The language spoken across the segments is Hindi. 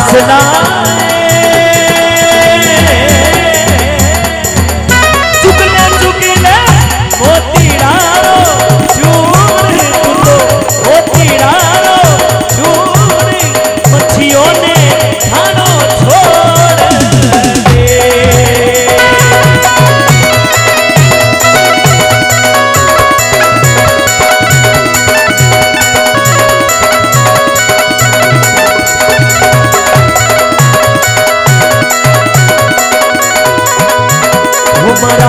हंसला चुकले चुकले मोती डालो चूर तुलो मोती डालो चूर मछियों ने खानो छोड़ दे। मारा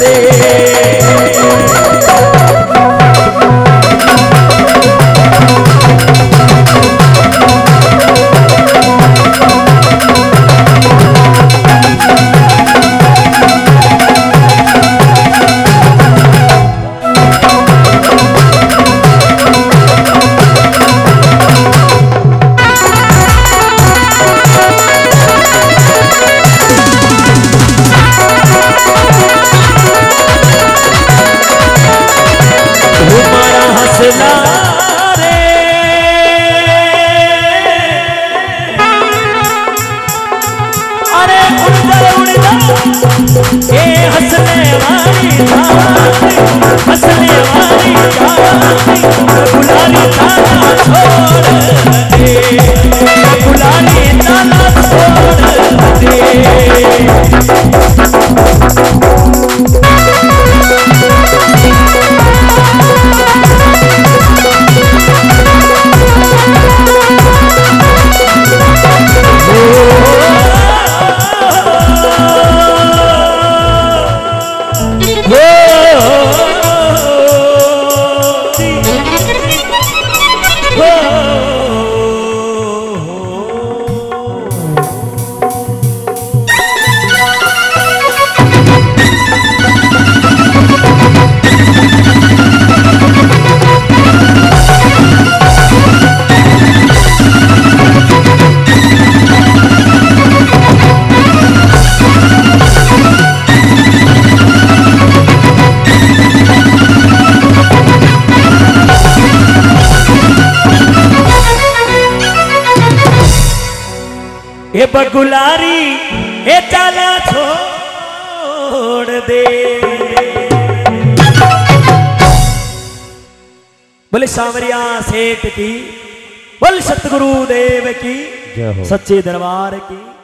से ये बगुलारी ये चाला छोड़ दे। बोले सांवरिया सेठ की, बोल सतगुरु देव की, सच्चे दरबार की।